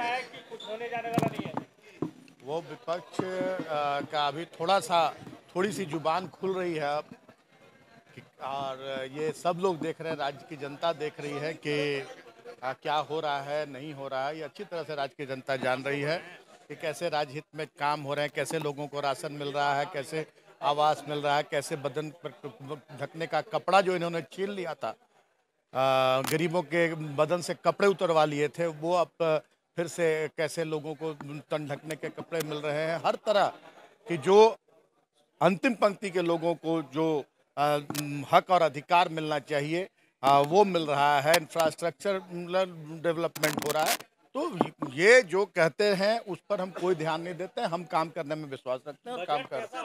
कि कुछ होने जाने वाला नहीं है। वो विपक्ष का अभी थोड़ी सी जुबान खुल रही है अब, और ये सब लोग देख रहे हैं, राज्य की जनता देख रही है कि क्या हो रहा है, नहीं हो रहा है। ये अच्छी तरह से राज्य की जनता जान रही है कि कैसे राजहित में काम हो रहे हैं, कैसे लोगों को राशन मिल रहा है, कैसे आवास मिल रहा है, कैसे बदन पर ढकने का कपड़ा जो इन्होंने छीन लिया था, गरीबों के बदन से कपड़े उतरवा लिए थे, वो अब फिर से कैसे लोगों को तन ढकने के कपड़े मिल रहे हैं। हर तरह कि जो अंतिम पंक्ति के लोगों को जो हक और अधिकार मिलना चाहिए वो मिल रहा है, इंफ्रास्ट्रक्चर डेवलपमेंट हो रहा है। तो ये जो कहते हैं उस पर हम कोई ध्यान नहीं देते हैं। हम काम करने में विश्वास रखते हैं और काम करते हैं।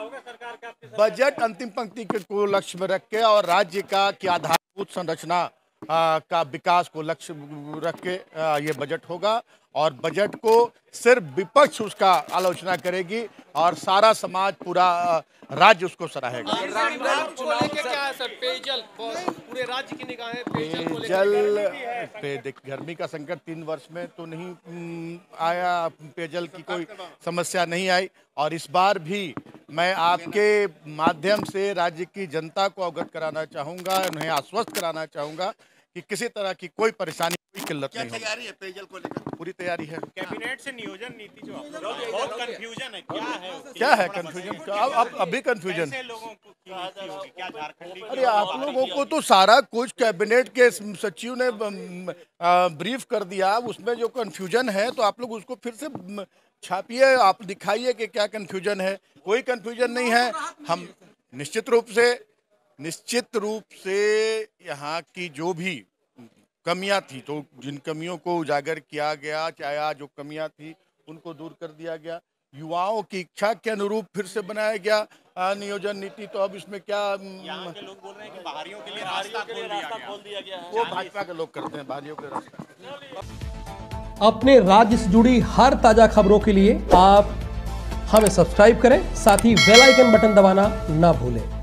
बजट अंतिम पंक्ति को लक्ष्य में रख के और राज्य का की आधारभूत संरचना का विकास को लक्ष्य रख के ये बजट होगा, और बजट को सिर्फ विपक्ष उसका आलोचना करेगी और सारा समाज, पूरा राज्य उसको सराहेगा। पेयजल, गर्मी का संकट 3 वर्ष में तो नहीं आया, पेयजल की कोई समस्या नहीं आई, और इस बार भी मैं आपके माध्यम से राज्य की जनता को अवगत कराना चाहूँगा, उन्हें आश्वस्त कराना चाहूँगा कि किसी तरह की कोई परेशानी, कोई किल्लत नहीं। तैयारी है पेयजल को लेकर, पूरी तैयारी है। कैबिनेट से नियोजन नीति जो बहुत कंफ्यूजन है, क्या है कंफ्यूजन? अब अभी कंफ्यूजन, अरे आप लोगों को तो सारा कुछ कैबिनेट के सचिव ने ब्रीफ कर दिया। उसमें जो कंफ्यूजन है तो आप लोग उसको फिर से छापिए, आप दिखाइए कि क्या कंफ्यूजन है। कोई कंफ्यूजन नहीं है। हम निश्चित रूप से यहाँ की जो भी कमियां थी, तो जिन कमियों को उजागर किया गया, चाहे जो कमियां थी उनको दूर कर दिया गया, युवाओं की इच्छा के अनुरूप फिर से बनाया गया नियोजन नीति। तो अब इसमें क्या, यहाँ के लोग बोल रहे हैं कि बाहरियों के लिए रास्ता खोल दिया गया है। वो भाजपा के लोग करते हैं, बाहरियों के रास्ता। अपने राज्य से जुड़ी हर ताजा खबरों के लिए आप हमें सब्सक्राइब करें, साथ ही बेल आइकन बटन दबाना ना भूलें।